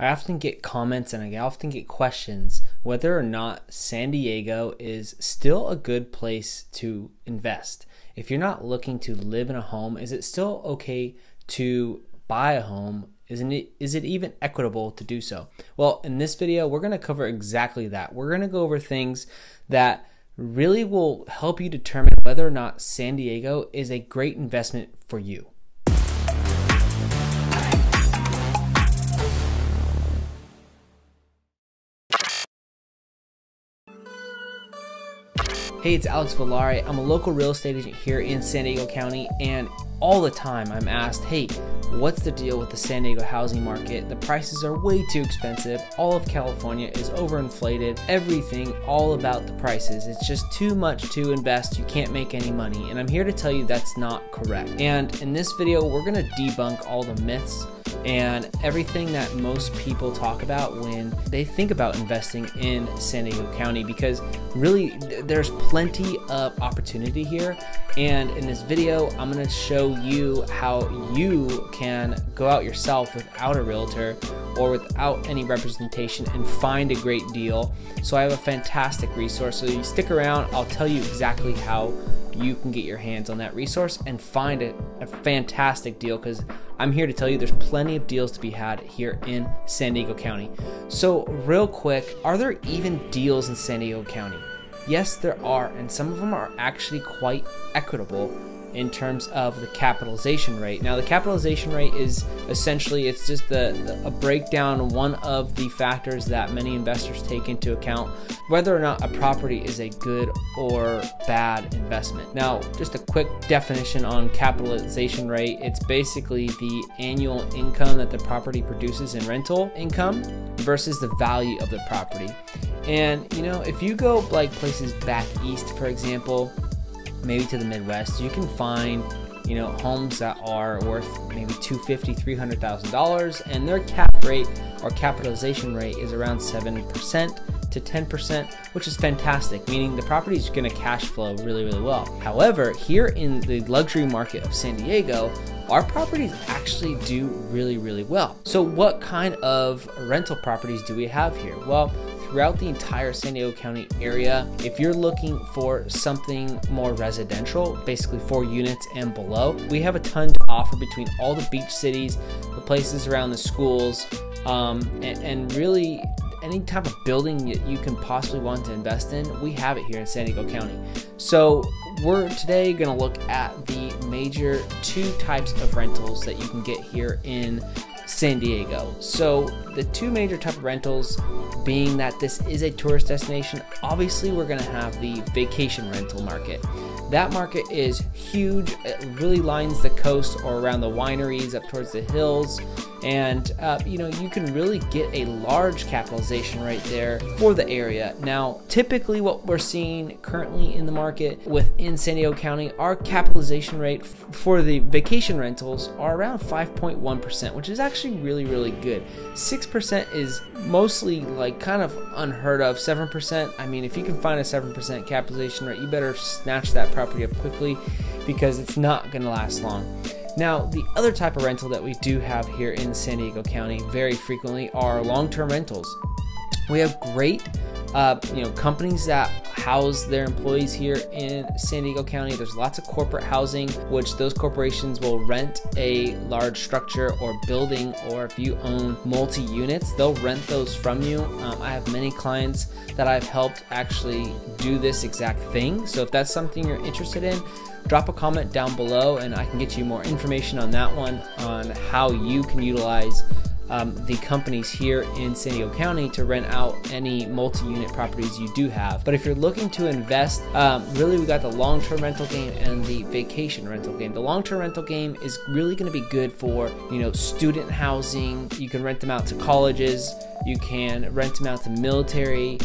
I often get comments and I often get questions whether or not San Diego is still a good place to invest. If you're not looking to live in a home, is it still okay to buy a home? Is it even equitable to do so? Well, in this video, we're going to cover exactly that. We're going to go over things that really will help you determine whether or not San Diego is a great investment for you. Hey, it's Alex Volare. I'm a local real estate agent here in San Diego County, and all the time I'm asked, hey, what's the deal with the San Diego housing market? The prices are way too expensive. All of California is overinflated. Everything all about the prices. It's just too much to invest. You can't make any money. And I'm here to tell you that's not correct. And in this video, we're going to debunk all the myths and everything that most people talk about when they think about investing in San Diego County, because really there's plenty of opportunity here. And in this video, I'm going to show you how you can go out yourself without a realtor or without any representation and find a great deal. So I have a fantastic resource. So you stick around, I'll tell you exactly how you can get your hands on that resource and find a fantastic deal, because I'm here to tell you there's plenty of deals to be had here in San Diego County. So real quick, are there even deals in San Diego County? Yes, there are, and some of them are actually quite equitable in terms of the capitalization rate. Now the capitalization rate is essentially, it's just a breakdown, one of the factors that many investors take into account, whether or not a property is a good or bad investment. Now, just a quick definition on capitalization rate. It's basically the annual income that the property produces in rental income versus the value of the property. And you know, if you go like places back east, for example, maybe to the Midwest, you can find, you know, homes that are worth maybe $250,000-$300,000, and their cap rate or capitalization rate is around 7% to 10%, which is fantastic, meaning the property is going to cash flow really, really well. However, here in the luxury market of San Diego, our properties actually do really, really well. So what kind of rental properties do we have here? Well, throughout the entire San Diego County area, if you're looking for something more residential, basically 4 units and below, we have a ton to offer between all the beach cities, the places around the schools, and really any type of building that you can possibly want to invest in, we have it here in San Diego County. So we're today going to look at the major 2 types of rentals that you can get here in San Diego. So the 2 major type of rentals, being that this is a tourist destination, obviously we're going to have the vacation rental market. That market is huge. It really lines the coast or around the wineries up towards the hills. And you know, you can really get a large capitalization right there for the area. Now, typically what we're seeing currently in the market within San Diego County, our capitalization rate for the vacation rentals are around 5.1%, which is actually really, really good. 6% is mostly like kind of unheard of. 7%, I mean, if you can find a 7% capitalization rate, you better snatch that property up quickly, because it's not going to last long. Now, the other type of rental that we do have here in San Diego County very frequently are long-term rentals. We have great you know, companies that house their employees here in San Diego County. There's lots of corporate housing, which those corporations will rent a large structure or building, or if you own multi-units, they'll rent those from you. I have many clients that I've helped actually do this exact thing. So if that's something you're interested in, drop a comment down below and I can get you more information on that one, on how you can utilize the companies here in San Diego County to rent out any multi-unit properties you do have. But if you're looking to invest, really we got the long-term rental game and the vacation rental game. The long-term rental game is really going to be good for, you know, student housing. You can rent them out to colleges, you can rent them out to military,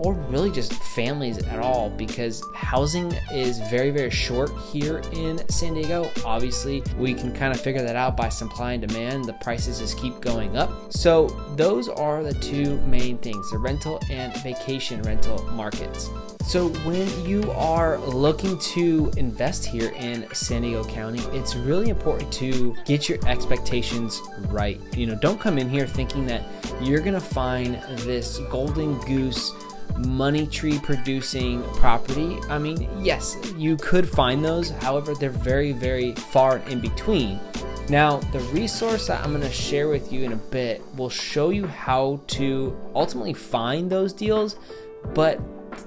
or really just families at all, because housing is very, very short here in San Diego. Obviously, we can kind of figure that out by supply and demand. The prices just keep going up. So those are the two main things, the rental and vacation rental markets. So when you are looking to invest here in San Diego County, it's really important to get your expectations right. You know, don't come in here thinking that you're gonna find this golden goose money tree producing property. I mean, yes, you could find those. However, they're very, very far in between. Now, the resource that I'm going to share with you in a bit will show you how to ultimately find those deals. But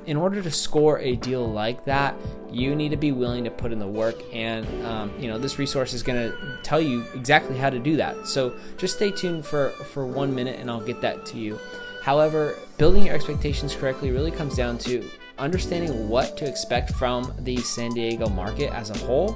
in order to score a deal like that, you need to be willing to put in the work. And, you know, this resource is going to tell you exactly how to do that. So just stay tuned for 1 minute and I'll get that to you. However, building your expectations correctly really comes down to understanding what to expect from the San Diego market as a whole,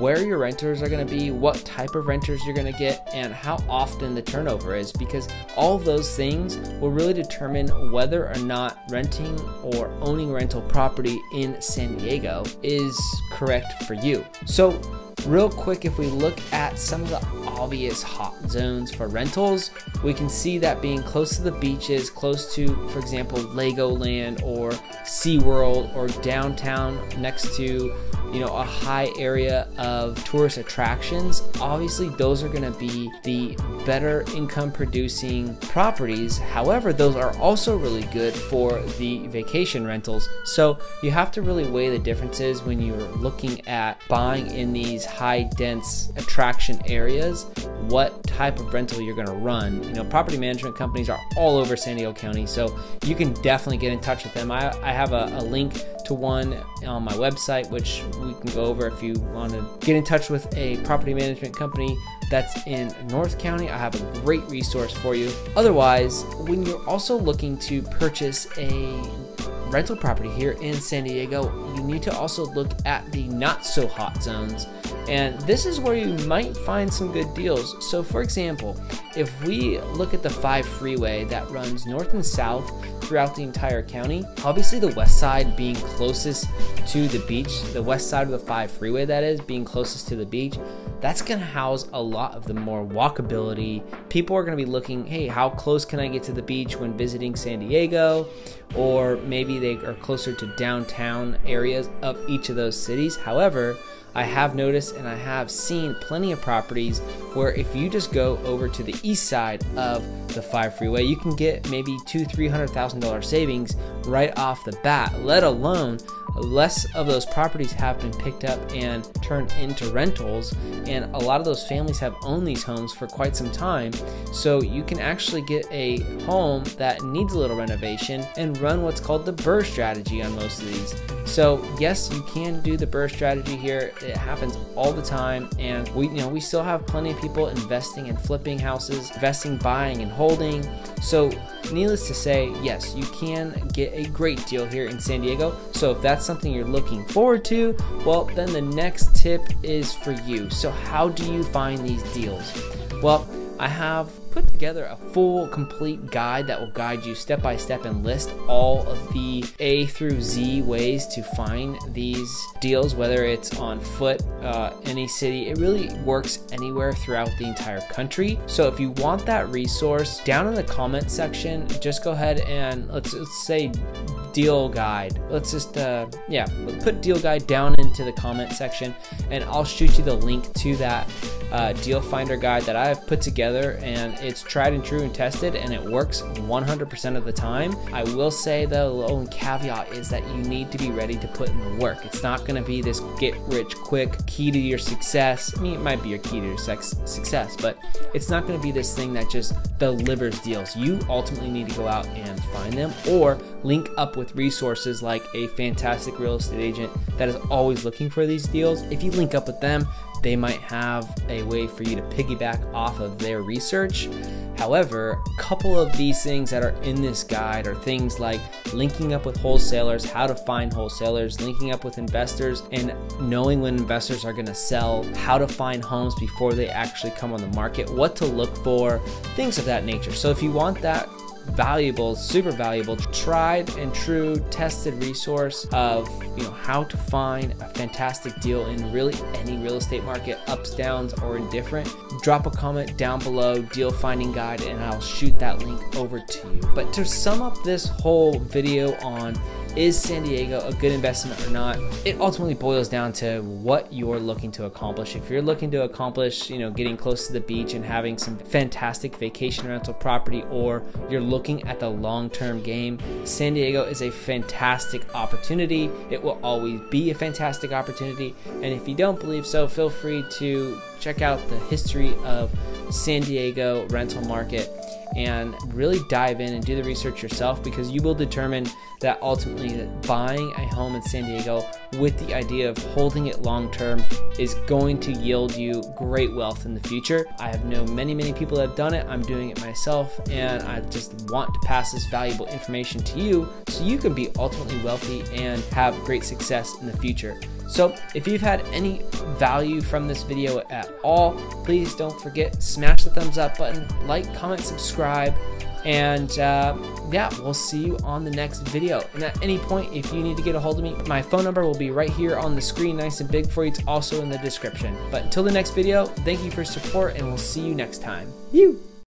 where your renters are going to be, what type of renters you're going to get, and how often the turnover is, because all of those things will really determine whether or not renting or owning rental property in San Diego is correct for you. So real quick, if we look at some of the obvious hot zones for rentals, we can see that being close to the beaches, close to, for example, Legoland or SeaWorld, or downtown next to, you know, a high area of tourist attractions, obviously those are going to be the better income producing properties. However, those are also really good for the vacation rentals. So you have to really weigh the differences when you're looking at buying in these high dense attraction areas, what type of rental you're going to run. You know, property management companies are all over San Diego County, so you can definitely get in touch with them. I have a link to one on my website, which we can go over if you want to get in touch with a property management company that's in North County. I have a great resource for you. Otherwise, when you're also looking to purchase a rental property here in San Diego, you need to also look at the not so hot zones. And this is where you might find some good deals. So for example, if we look at the 5 freeway that runs north and south throughout the entire county, obviously the west side being closest to the beach, the west side of the 5 freeway that is being closest to the beach, that's going to house a lot of the more walkability. People are going to be looking, hey, how close can I get to the beach when visiting San Diego? Or maybe they are closer to downtown areas of each of those cities. However, I have noticed and I have seen plenty of properties where if you just go over to the east side of the 5 freeway, you can get maybe $200,000 to $300,000 savings right off the bat, let alone less of those properties have been picked up and turned into rentals. And a lot of those families have owned these homes for quite some time. So you can actually get a home that needs a little renovation and run what's called the BRRRR strategy on most of these. So yes, you can do the BRRRR strategy here. It happens all the time. And we still have plenty of people investing and flipping houses, investing, buying and holding. So needless to say, yes, you can get a great deal here in San Diego. So if that's something you're looking forward to, well, then the next tip is for you. So how do you find these deals? Well, I have put together a full complete guide that will guide you step by step and list all of the A through Z ways to find these deals, whether it's on foot, any city. It really works anywhere throughout the entire country. So if you want that resource, down in the comment section, just go ahead and let's say deal guide. Let's just put deal guide down into the comment section, and I'll shoot you the link to that deal finder guide that I have put together, and it's tried and true and tested, and it works 100% of the time. I will say though, the only caveat is that you need to be ready to put in the work. It's not going to be this get rich quick key to your success. I mean, it might be your key to your success, but it's not going to be this thing that just delivers deals. You ultimately need to go out and find them, or link up with resources like a fantastic real estate agent that is always looking for these deals. If you link up with them, they might have a way for you to piggyback off of their research. However, a couple of these things that are in this guide are things like linking up with wholesalers, how to find wholesalers, linking up with investors and knowing when investors are going to sell, how to find homes before they actually come on the market, what to look for, things of that nature. So if you want that valuable, super valuable, tried and true, tested resource of, you know, how to find a fantastic deal in really any real estate market, ups, downs, or indifferent. Drop a comment down below, deal finding guide, and I'll shoot that link over to you. But to sum up this whole video on, is San Diego a good investment or not? It ultimately boils down to what you're looking to accomplish. If you're looking to accomplish, you know, getting close to the beach and having some fantastic vacation rental property, or you're looking at the long-term game, San Diego is a fantastic opportunity. It will always be a fantastic opportunity. And if you don't believe so, feel free to check out the history of San Diego rental market and really dive in and do the research yourself, because you will determine that ultimately that buying a home in San Diego with the idea of holding it long term is going to yield you great wealth in the future. I have known many people that have done it. I'm doing it myself, and I just want to pass this valuable information to you so you can be ultimately wealthy and have great success in the future. So if you've had any value from this video at all, please don't forget, smash the thumbs up button, like, comment, subscribe, and yeah, we'll see you on the next video. And at any point, if you need to get a hold of me, my phone number will be right here on the screen, nice and big for you. It's also in the description. But until the next video, thank you for your support, and we'll see you next time.